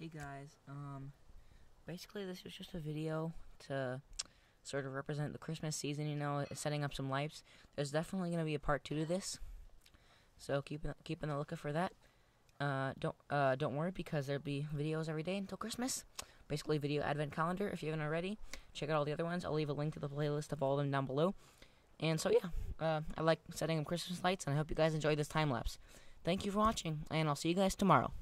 Hey guys, basically this was just a video to sort of represent the Christmas season, you know, setting up some lights. There's definitely going to be a part 2 to this, so keep on the lookout for that. Don't worry, because there'll be videos every day until Christmas. Basically, video advent calendar. If you haven't already, check out all the other ones. I'll leave a link to the playlist of all of them down below. And so yeah, I like setting up Christmas lights, and I hope you guys enjoy this time lapse. Thank you for watching, and I'll see you guys tomorrow.